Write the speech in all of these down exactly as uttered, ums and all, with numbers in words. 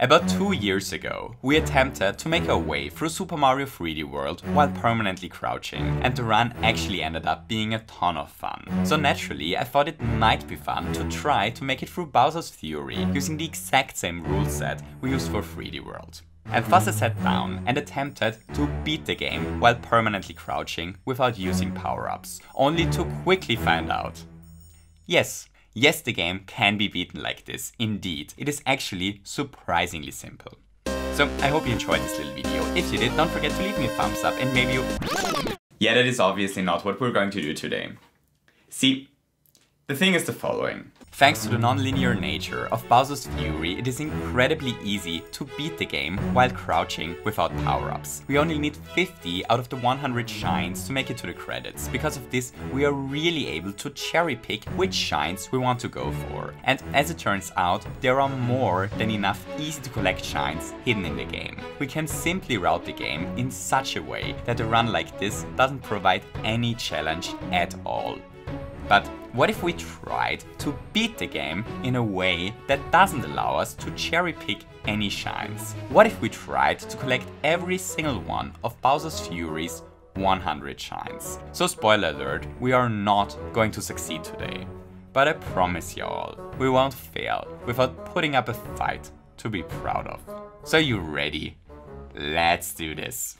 About two years ago, we attempted to make our way through Super Mario three D World while permanently crouching, and the run actually ended up being a ton of fun. So naturally, I thought it might be fun to try to make it through Bowser's Fury using the exact same rule set we used for three D World. And thus I sat down and attempted to beat the game while permanently crouching without using power-ups, only to quickly find out. Yes. Yes, the game can be beaten like this, indeed. It is actually surprisingly simple. So, I hope you enjoyed this little video. If you did, don't forget to leave me a thumbs up and maybe you... Yeah, that is obviously not what we're going to do today. See, the thing is the following. Thanks to the non-linear nature of Bowser's Fury, it is incredibly easy to beat the game while crouching without power-ups. We only need fifty out of the one hundred shines to make it to the credits. Because of this, we are really able to cherry-pick which shines we want to go for. And as it turns out, there are more than enough easy-to-collect shines hidden in the game. We can simply route the game in such a way that a run like this doesn't provide any challenge at all. But what if we tried to beat the game in a way that doesn't allow us to cherry-pick any shines? What if we tried to collect every single one of Bowser's Fury's one hundred shines? So spoiler alert, we are not going to succeed today. But I promise you all, we won't fail without putting up a fight to be proud of. So you ready? Let's do this.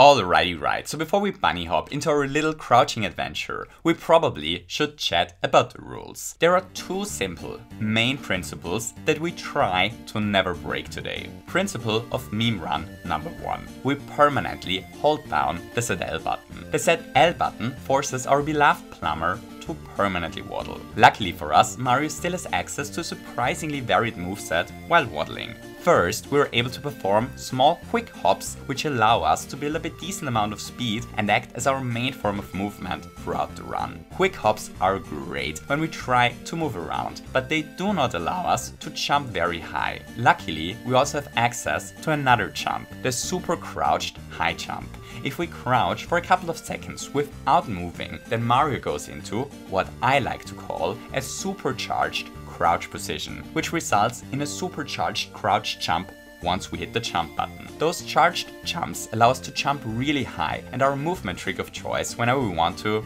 Alrighty right, so before we bunny hop into our little crouching adventure, we probably should chat about the rules. There are two simple main principles that we try to never break today. Principle of meme run number one. We permanently hold down the Z L button. The Z L button forces our beloved plumber to permanently waddle. Luckily for us, Mario still has access to a surprisingly varied moveset while waddling. First, we were able to perform small quick hops which allow us to build up a decent amount of speed and act as our main form of movement throughout the run. Quick hops are great when we try to move around, but they do not allow us to jump very high. Luckily, we also have access to another jump, the super crouched high jump. If we crouch for a couple of seconds without moving, then Mario goes into what I like to call a supercharged crouch position, which results in a supercharged crouch jump once we hit the jump button. Those charged jumps allow us to jump really high and are a movement trick of choice whenever we want to,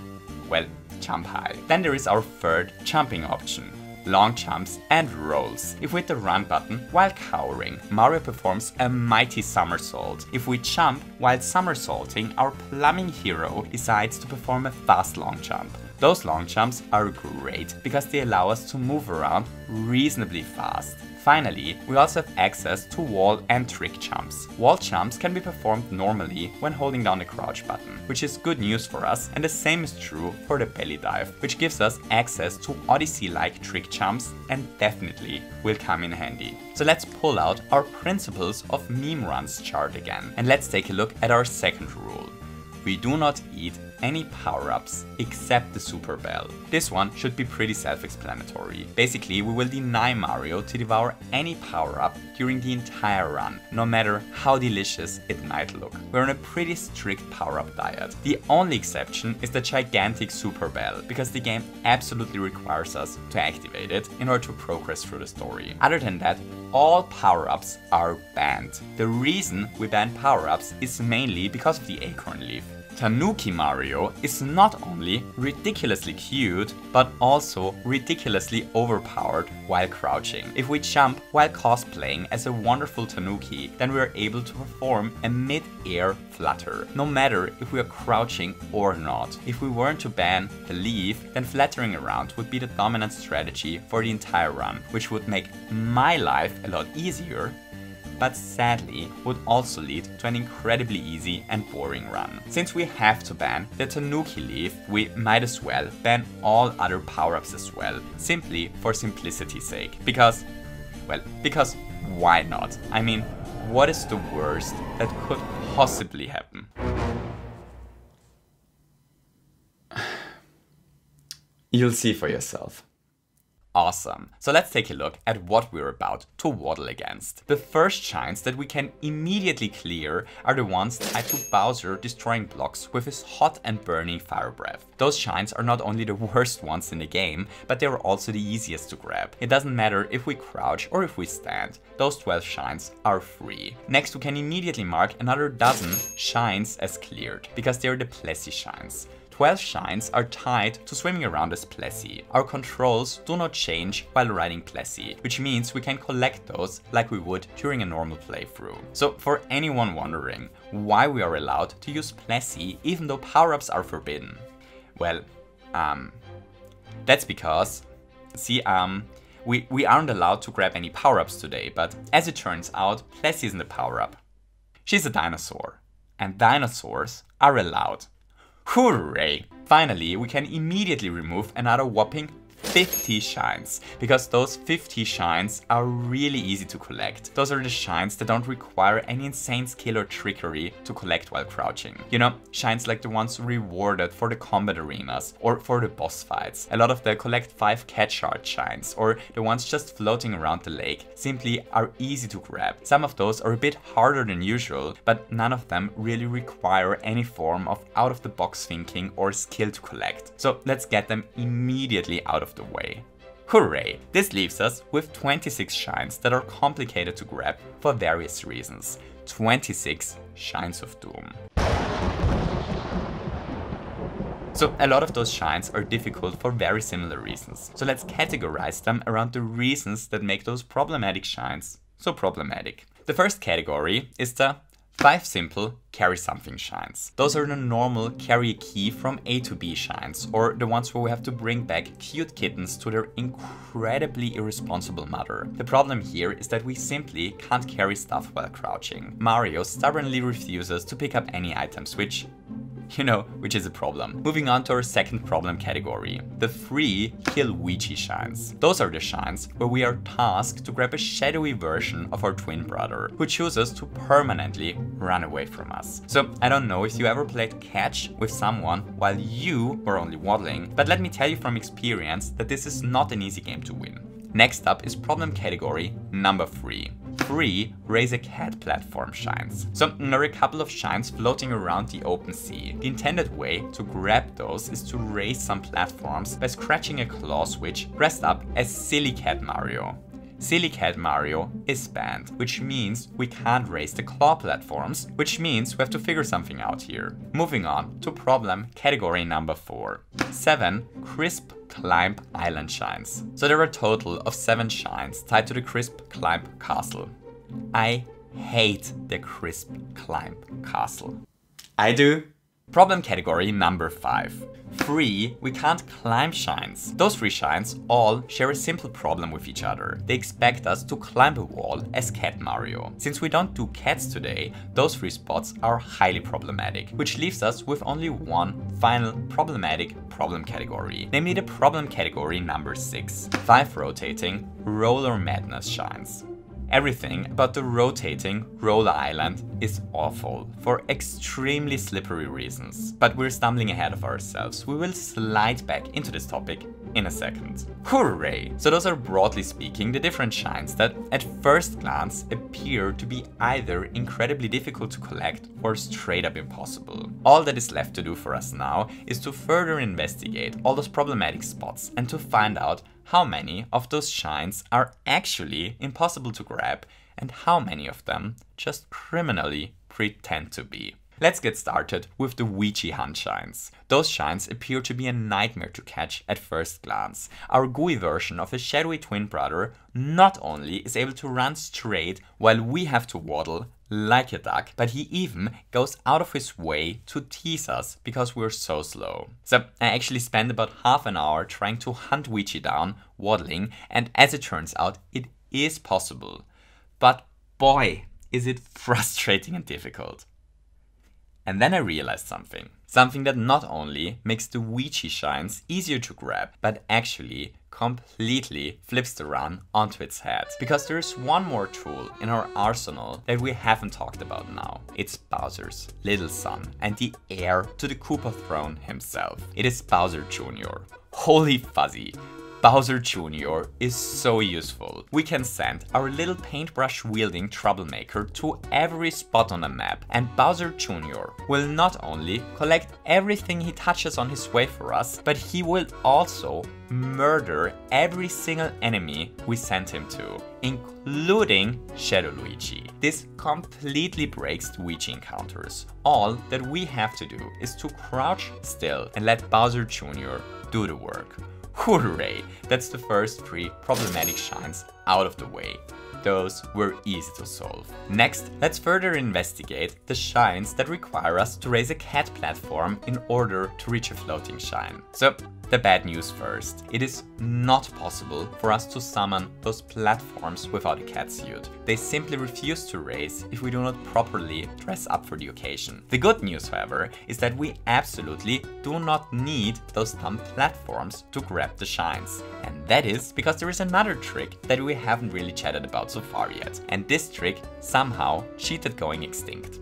well, jump high. Then there is our third jumping option. Long jumps and rolls. If we hit the run button while cowering, Mario performs a mighty somersault. If we jump while somersaulting, our plumbing hero decides to perform a fast long jump. Those long jumps are great because they allow us to move around reasonably fast. Finally, we also have access to wall and trick jumps. Wall jumps can be performed normally when holding down the crouch button, which is good news for us, and the same is true for the belly dive, which gives us access to Odyssey-like trick jumps and definitely will come in handy. So let's pull out our principles of meme runs chart again, and let's take a look at our second rule. We do not eat any power-ups except the Super Bell. This one should be pretty self-explanatory. Basically, we will deny Mario to devour any power-up during the entire run, no matter how delicious it might look. We're on a pretty strict power-up diet. The only exception is the gigantic Super Bell, because the game absolutely requires us to activate it in order to progress through the story. Other than that, all power-ups are banned. The reason we ban power-ups is mainly because of the acorn leaf. Tanuki Mario is not only ridiculously cute, but also ridiculously overpowered while crouching. If we jump while cosplaying as a wonderful Tanuki, then we are able to perform a mid-air flutter, no matter if we are crouching or not. If we weren't to ban the leaf, then fluttering around would be the dominant strategy for the entire run, which would make my life a lot easier, but sadly would also lead to an incredibly easy and boring run. Since we have to ban the Tanuki Leaf, we might as well ban all other power-ups as well, simply for simplicity's sake. Because, well, because why not? I mean, what is the worst that could possibly happen? You'll see for yourself. Awesome. So let's take a look at what we're about to waddle against. The first shines that we can immediately clear are the ones tied to Bowser destroying blocks with his hot and burning fire breath. Those shines are not only the worst ones in the game, but they were also the easiest to grab. It doesn't matter if we crouch or if we stand. Those twelve shines are free. Next, we can immediately mark another dozen shines as cleared, because they are the Plessy shines. twelve shines are tied to swimming around as Plessy. Our controls do not change while riding Plessy, which means we can collect those like we would during a normal playthrough. So for anyone wondering why we are allowed to use Plessy even though power-ups are forbidden, well, um, that's because, see, um, we, we aren't allowed to grab any power-ups today, but as it turns out, Plessy isn't a power-up. She's a dinosaur, and dinosaurs are allowed. Hooray! Finally, we can immediately remove another whopping fifty shines, because those fifty shines are really easy to collect. Those are the shines that don't require any insane skill or trickery to collect while crouching. You know, shines like the ones rewarded for the combat arenas or for the boss fights. A lot of the collect five cat shard shines or the ones just floating around the lake simply are easy to grab. Some of those are a bit harder than usual, but none of them really require any form of out-of-the-box thinking or skill to collect. So let's get them immediately out of the way. Hooray! This leaves us with twenty-six shines that are complicated to grab for various reasons. twenty-six shines of doom. So a lot of those shines are difficult for very similar reasons. So let's categorize them around the reasons that make those problematic shines so problematic. The first category is the five simple carry something shines. Those are the normal carry a key from A to B shines, or the ones where we have to bring back cute kittens to their incredibly irresponsible mother. The problem here is that we simply can't carry stuff while crouching. Mario stubbornly refuses to pick up any items, which, you know, which is a problem. Moving on to our second problem category, the free kill Ouija shines. Those are the shines where we are tasked to grab a shadowy version of our twin brother, who chooses to permanently run away from us. So I don't know if you ever played catch with someone while you were only waddling, but let me tell you from experience that this is not an easy game to win. Next up is problem category number three. three raise a cat platform shines. So there are a couple of shines floating around the open sea. The intended way to grab those is to raise some platforms by scratching a claw switch dressed up as Silly Cat Mario. Silly Cat Mario is banned, which means we can't raise the claw platforms, which means we have to figure something out here. Moving on to problem category number four. seven Crisp Climb Island shines. So there are a total of seven shines tied to the Crisp Climb Castle. I hate the Crisp Climb Castle. I do. Problem category number five. Free we can't climb shines. Those three shines all share a simple problem with each other. They expect us to climb a wall as Cat Mario. Since we don't do cats today, those three spots are highly problematic, which leaves us with only one final problematic problem category, namely the problem category number six. five rotating roller madness shines. Everything about the rotating roller island is awful for extremely slippery reasons. But we're stumbling ahead of ourselves. We will slide back into this topic in a second. Hooray! So those are broadly speaking the different shines that at first glance appear to be either incredibly difficult to collect or straight up impossible. All that is left to do for us now is to further investigate all those problematic spots and to find out how many of those shines are actually impossible to grab and how many of them just criminally pretend to be. Let's get started with the Ouija hunt shines. Those shines appear to be a nightmare to catch at first glance. Our gooey version of a shadowy twin brother not only is able to run straight while we have to waddle like a duck, but he even goes out of his way to tease us because we're so slow. So I actually spent about half an hour trying to hunt Ouija down, waddling, and as it turns out, it is possible. But boy, is it frustrating and difficult. And then I realized something. Something that not only makes the Ouija shines easier to grab, but actually completely flips the run onto its head. Because there is one more tool in our arsenal that we haven't talked about now. It's Bowser's little son and the heir to the Koopa throne himself. It is Bowser Junior Holy fuzzy. Bowser Junior is so useful. We can send our little paintbrush-wielding troublemaker to every spot on the map, and Bowser Junior will not only collect everything he touches on his way for us, but he will also murder every single enemy we send him to, including Shadow Luigi. This completely breaks the Ouija encounters. All that we have to do is to crouch still and let Bowser Junior do the work. Hooray! That's the first three problematic shines out of the way. Those were easy to solve. Next, let's further investigate the shines that require us to raise a cat platform in order to reach a floating shine. So, the bad news first. It is not possible for us to summon those platforms without a cat suit. They simply refuse to raise if we do not properly dress up for the occasion. The good news, however, is that we absolutely do not need those thumb platforms to grab the shines. And that is because there is another trick that we haven't really chatted about so far yet. And this trick somehow cheated going extinct.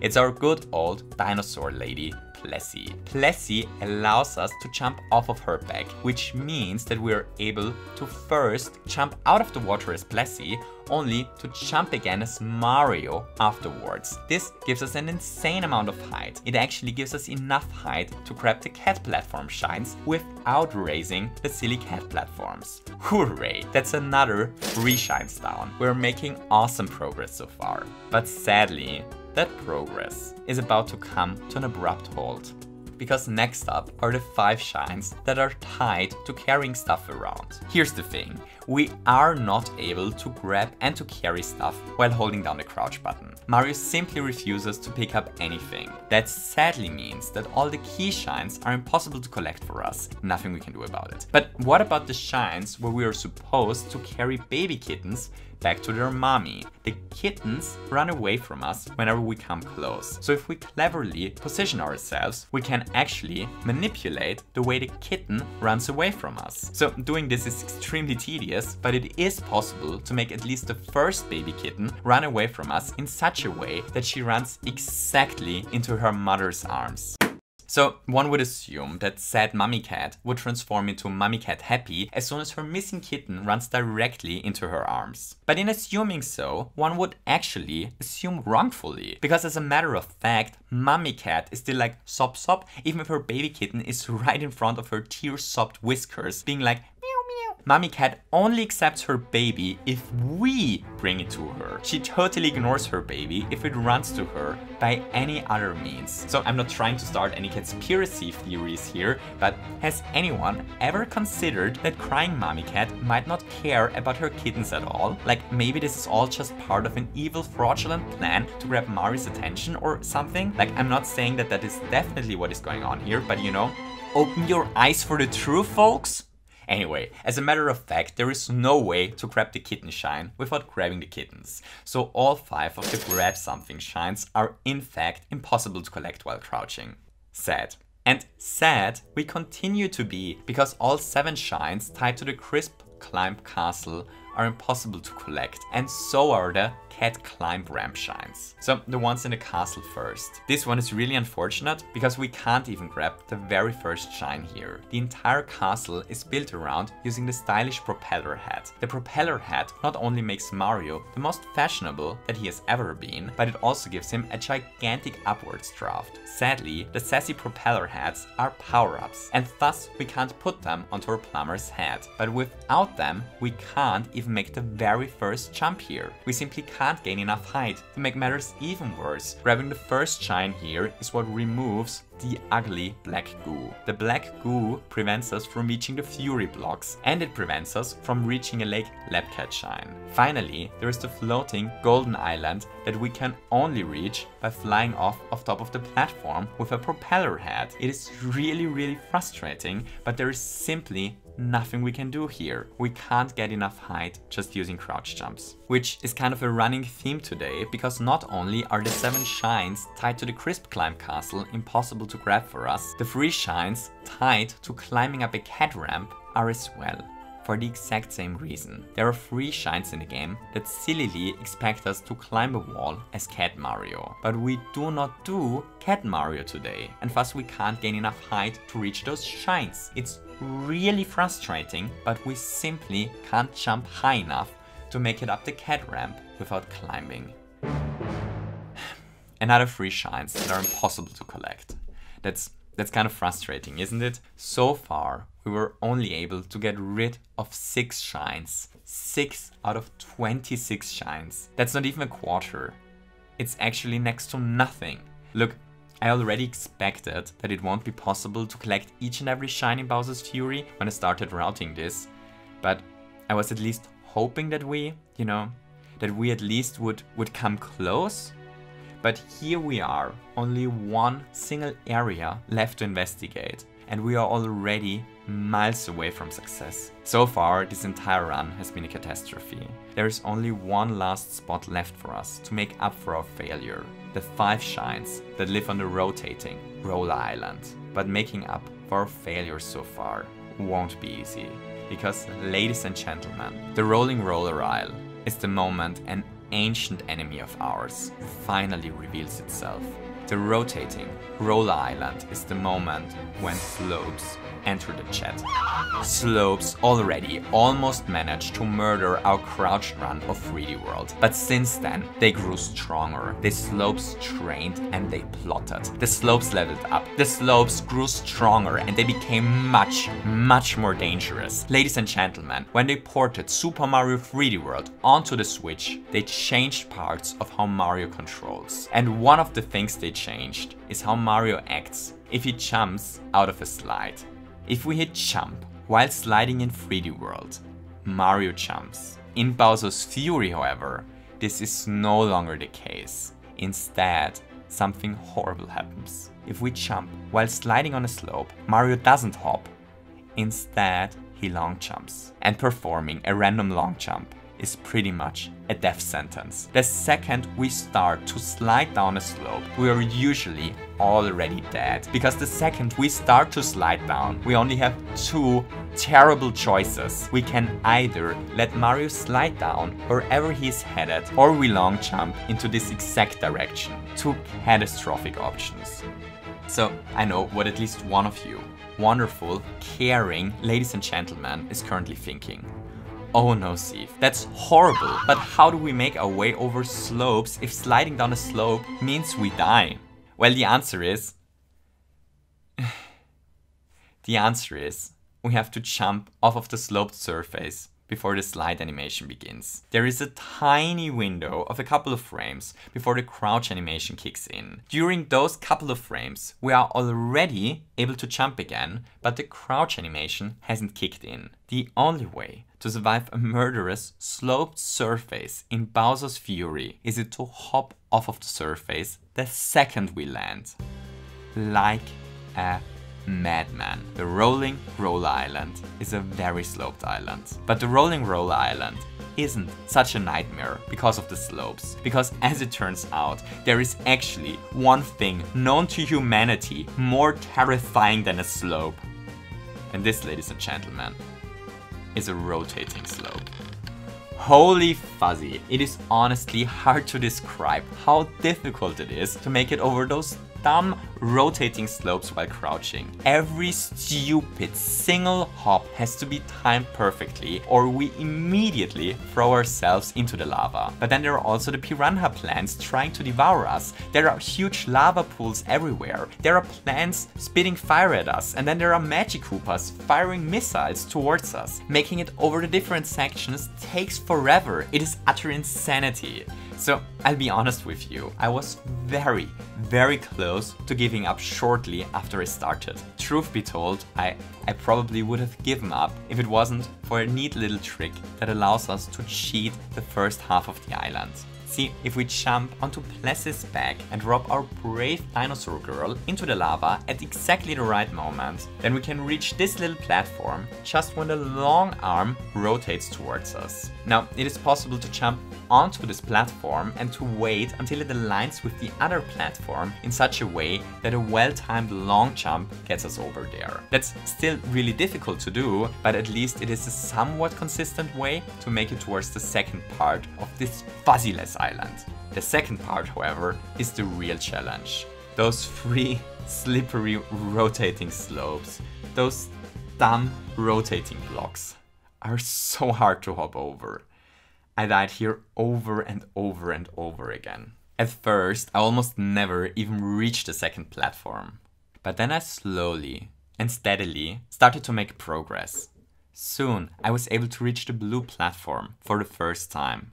It's our good old dinosaur lady, Plessy. Plessy allows us to jump off of her back, which means that we are able to first jump out of the water as Plessy, only to jump again as Mario afterwards. This gives us an insane amount of height. It actually gives us enough height to grab the cat platform shines without raising the silly cat platforms. Hooray! That's another three shines down. We're making awesome progress so far. But sadly, that progress is about to come to an abrupt halt, because next up are the five shines that are tied to carrying stuff around. Here's the thing, we are not able to grab and to carry stuff while holding down the crouch button. Mario simply refuses to pick up anything. That sadly means that all the key shines are impossible to collect for us. Nothing we can do about it. But what about the shines where we are supposed to carry baby kittens back to their mommy? The kittens run away from us whenever we come close. So if we cleverly position ourselves, we can actually manipulate the way the kitten runs away from us. So doing this is extremely tedious, but it is possible to make at least the first baby kitten run away from us in such a way that she runs exactly into her mother's arms. So one would assume that sad mummy cat would transform into mummy cat happy as soon as her missing kitten runs directly into her arms. But in assuming so, one would actually assume wrongfully, because as a matter of fact, mummy cat is still like sop sop, even if her baby kitten is right in front of her tear-sopped whiskers, being like meow meow. Mummy cat only accepts her baby if we bring it to her. She totally ignores her baby if it runs to her by any other means. So I'm not trying to start any conspiracy theories here, but has anyone ever considered that crying mommy cat might not care about her kittens at all? Like maybe this is all just part of an evil fraudulent plan to grab Mario's attention or something? Like I'm not saying that that is definitely what is going on here, but you know, open your eyes for the truth, folks. Anyway, as a matter of fact, there is no way to grab the kitten shine without grabbing the kittens. So all five of the grab something shines are in fact impossible to collect while crouching. Sad. And sad we continue to be, because all seven shines tied to the Crisp Climb Castle are impossible to collect, and so are the cat climb ramp shines. So the ones in the castle first. This one is really unfortunate because we can't even grab the very first shine here. The entire castle is built around using the stylish propeller hat. The propeller hat not only makes Mario the most fashionable that he has ever been, but it also gives him a gigantic upwards draft. Sadly, the sassy propeller hats are power-ups, and thus we can't put them onto our plumber's hat. But without them, we can't even even make the very first jump here. We simply can't gain enough height. To make matters even worse, grabbing the first shine here is what removes the ugly black goo. The black goo prevents us from reaching the Fury blocks, and it prevents us from reaching a Lake Lapcat shine. Finally, there is the floating golden island that we can only reach by flying off of top of the platform with a propeller head. It is really, really frustrating, but there is simply nothing we can do here. We can't get enough height just using crouch jumps, which is kind of a running theme today, because not only are the seven shines tied to the Crisp Climb Castle impossible to grab for us, the three shines tied to climbing up a cat ramp are as well for the exact same reason. There are three shines in the game that sillily expect us to climb a wall as Cat Mario. But we do not do Cat Mario today, and thus we can't gain enough height to reach those shines. It's really frustrating, but we simply can't jump high enough to make it up the cat ramp without climbing. Another three shines that are impossible to collect. That's That's kind of frustrating, isn't it? So far, we were only able to get rid of six shines. Six out of twenty-six shines. That's not even a quarter. It's actually next to nothing. Look, I already expected that it won't be possible to collect each and every shine in Bowser's Fury when I started routing this, but I was at least hoping that we, you know, that we at least would, would come close. But here we are, only one single area left to investigate, and we are already miles away from success. So far, this entire run has been a catastrophe. There is only one last spot left for us to make up for our failure. The five shines that live on the rotating Roller Island. But making up for our failure so far won't be easy. Because, ladies and gentlemen, the rolling roller aisle is the moment an ancient enemy of ours finally reveals itself. The rotating Roller Island is the moment when slopes enter the chat. Slopes already almost managed to murder our crouched run of three D World, but since then they grew stronger. The slopes trained and they plotted. The slopes leveled up. The slopes grew stronger and they became much, much more dangerous. Ladies and gentlemen, when they ported Super Mario three D World onto the Switch, they changed parts of how Mario controls. And one of the things they changed is how Mario acts if he jumps out of a slide. If we hit jump while sliding in three D World, Mario jumps. In Bowser's Fury, however, this is no longer the case. Instead, something horrible happens. If we jump while sliding on a slope, Mario doesn't hop. Instead, he long jumps. And performing a random long jump is pretty much a death sentence. The second we start to slide down a slope, we are usually already dead. Because the second we start to slide down, we only have two terrible choices. We can either let Mario slide down wherever he is headed, or we long jump into this exact direction. Two catastrophic options. So I know what at least one of you, wonderful, caring ladies and gentlemen, is currently thinking. Oh no, Steve, that's horrible, but how do we make our way over slopes if sliding down a slope means we die? Well, the answer is... the answer is, we have to jump off of the sloped surface before the slide animation begins. There is a tiny window of a couple of frames before the crouch animation kicks in. During those couple of frames, we are already able to jump again, but the crouch animation hasn't kicked in. The only way to survive a murderous sloped surface in Bowser's Fury is it to hop off of the surface the second we land. Like a madman. The rolling roller island is a very sloped island. But the rolling roller island isn't such a nightmare because of the slopes. Because as it turns out, there is actually one thing known to humanity more terrifying than a slope. And this, ladies and gentlemen, is a rotating slope. Holy fuzzy, it is honestly hard to describe how difficult it is to make it over those dumb rotating slopes while crouching. Every stupid single hop has to be timed perfectly or we immediately throw ourselves into the lava. But then there are also the piranha plants trying to devour us. There are huge lava pools everywhere. There are plants spitting fire at us, and then there are magic Koopas firing missiles towards us. Making it over the different sections takes forever. It is utter insanity. So I'll be honest with you, I was very, very close to giving up shortly after I started. Truth be told, I, I probably would have given up if it wasn't for a neat little trick that allows us to cheat the first half of the island. see if we jump onto Plessy's back and drop our brave dinosaur girl into the lava at exactly the right moment. Then we can reach this little platform just when the long arm rotates towards us. Now, it is possible to jump onto this platform and to wait until it aligns with the other platform in such a way that a well-timed long jump gets us over there. That's still really difficult to do, but at least it is a somewhat consistent way to make it towards the second part of this fuzzyless island. The second part, however, is the real challenge. Those three slippery rotating slopes, those dumb rotating blocks, are so hard to hop over. I died here over and over and over again. At first, I almost never even reached the second platform. But then I slowly and steadily started to make progress. Soon, I was able to reach the blue platform for the first time.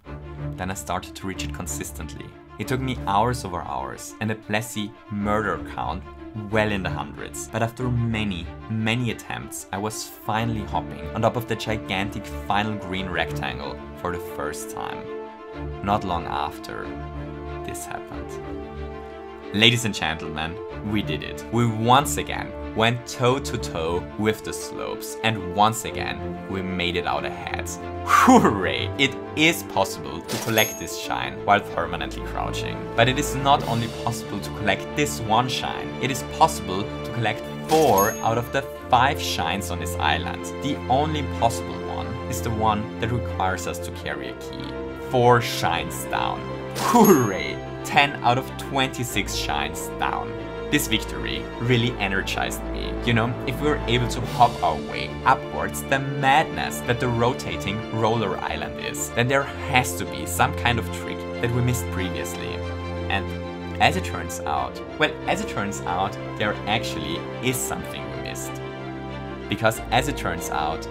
Then I started to reach it consistently. It took me hours over hours and a Plessy murder count well in the hundreds. But after many, many attempts, I was finally hopping on top of the gigantic final green rectangle for the first time. Not long after, this happened. Ladies and gentlemen, we did it. We once again went toe-to-toe with the slopes, and once again we made it out ahead. Hooray! It is possible to collect this shine while permanently crouching. But it is not only possible to collect this one shine, it is possible to collect four out of the five shines on this island. The only possible one is the one that requires us to carry a key. Four shines down. Hooray! ten out of twenty-six shines down. This victory really energized me. You know, if we were able to hop our way upwards the madness that the rotating roller island is, then there has to be some kind of trick that we missed previously. And as it turns out, well, as it turns out, there actually is something we missed. Because as it turns out,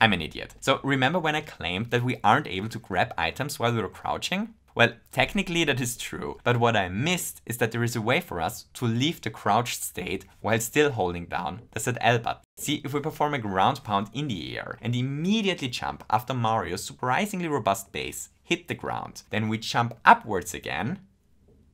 I'm an idiot. So remember when I claimed that we aren't able to grab items while we were crouching? Well, technically that is true, but what I missed is that there is a way for us to leave the crouched state while still holding down the Z L button. See, if we perform a ground pound in the air and immediately jump after Mario's surprisingly robust base hit the ground, then we jump upwards again,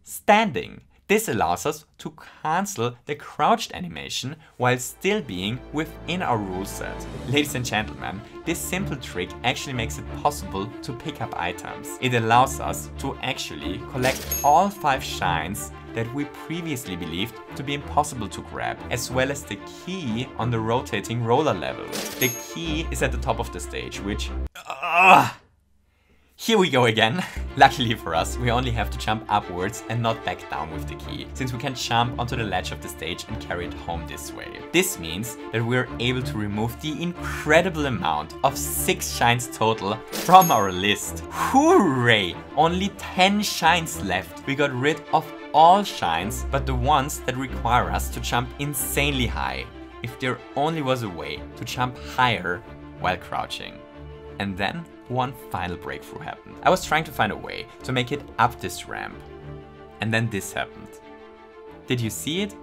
standing. This allows us to cancel the crouched animation while still being within our rule set. Ladies and gentlemen, this simple trick actually makes it possible to pick up items. It allows us to actually collect all five shines that we previously believed to be impossible to grab, as well as the key on the rotating roller level. The key is at the top of the stage, which... Uh, Here we go again. Luckily for us, we only have to jump upwards and not back down with the key, since we can jump onto the ledge of the stage and carry it home this way. This means that we are able to remove the incredible amount of six shines total from our list. Hooray! Only ten shines left. We got rid of all shines, but the ones that require us to jump insanely high. If there only was a way to jump higher while crouching. And then one final breakthrough happened. I was trying to find a way to make it up this ramp. And then this happened. Did you see it?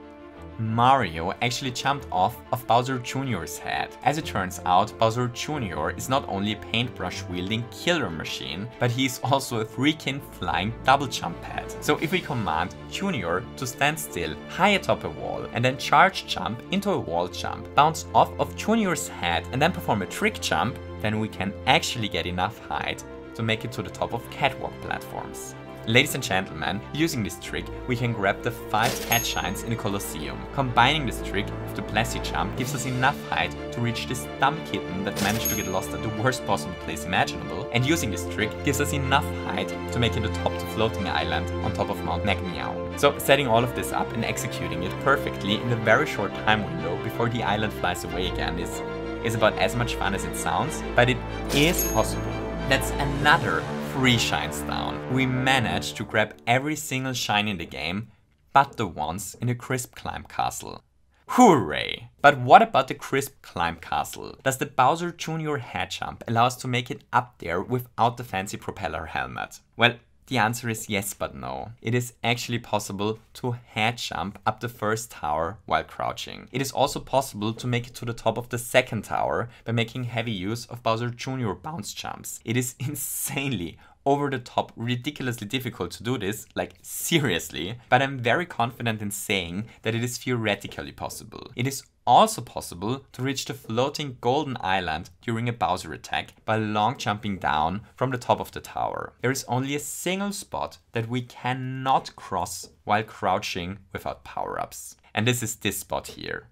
Mario actually jumped off of Bowser Junior's head. As it turns out, Bowser Junior is not only a paintbrush-wielding killer machine, but he is also a freaking flying double jump pad. So if we command Junior to stand still high atop a wall and then charge jump into a wall jump, bounce off of Junior's head and then perform a trick jump, then we can actually get enough height to make it to the top of catwalk platforms. Ladies and gentlemen, using this trick, we can grab the five cat shines in the Colosseum. Combining this trick with the Plessy jump gives us enough height to reach this dumb kitten that managed to get lost at the worst possible place imaginable. And using this trick gives us enough height to make it atop the floating island on top of Mount Necmeow. So setting all of this up and executing it perfectly in a very short time window before the island flies away again is is about as much fun as it sounds, but it is possible. That's another three shines down. We managed to grab every single shine in the game, but the ones in the Crisp Climb Castle. Hooray! But what about the Crisp Climb Castle? Does the Bowser Junior head jump allow us to make it up there without the fancy propeller helmet? Well, the answer is yes, but no. It is actually possible to head jump up the first tower while crouching. It is also possible to make it to the top of the second tower by making heavy use of Bowser Junior bounce jumps. It is insanely over the top, ridiculously difficult to do this, like seriously, but I'm very confident in saying that it is theoretically possible. It is also possible to reach the floating golden island during a Bowser attack by long jumping down from the top of the tower. There is only a single spot that we cannot cross while crouching without power-ups. And this is this spot here.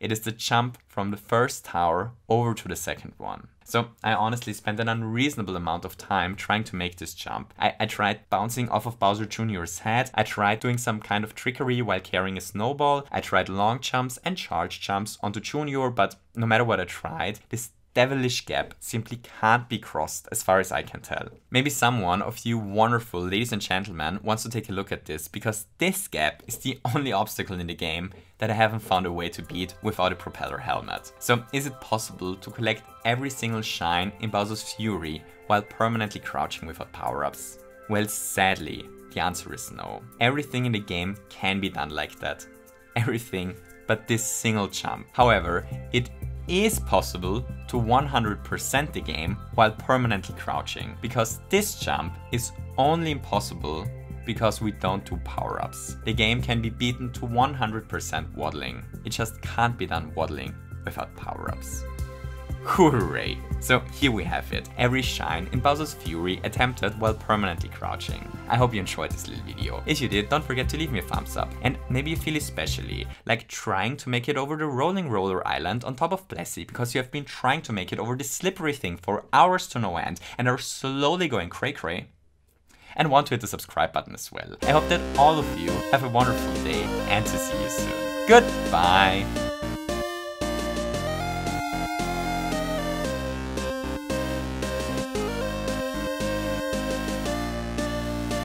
It is the jump from the first tower over to the second one. So I honestly spent an unreasonable amount of time trying to make this jump. I, I tried bouncing off of Bowser Junior's head, I tried doing some kind of trickery while carrying a snowball, I tried long jumps and charge jumps onto Junior, but no matter what I tried, this devilish gap simply can't be crossed as far as I can tell. Maybe someone of you wonderful ladies and gentlemen wants to take a look at this, because this gap is the only obstacle in the game that I haven't found a way to beat without a propeller helmet. So is it possible to collect every single shine in Bowser's Fury while permanently crouching without power-ups? Well, sadly, the answer is no. Everything in the game can be done like that. Everything but this single jump. However, it is possible to one hundred percent the game while permanently crouching, because this jump is only impossible because we don't do power-ups. The game can be beaten to one hundred percent waddling. It just can't be done waddling without power-ups. Hooray! So here we have it, every shine in Bowser's Fury attempted while permanently crouching. I hope you enjoyed this little video. If you did, don't forget to leave me a thumbs up. And maybe you feel especially like trying to make it over the rolling roller island on top of Plessy, because you have been trying to make it over this slippery thing for hours to no end and are slowly going cray cray, and want to hit the subscribe button as well. I hope that all of you have a wonderful day and to see you soon. Goodbye!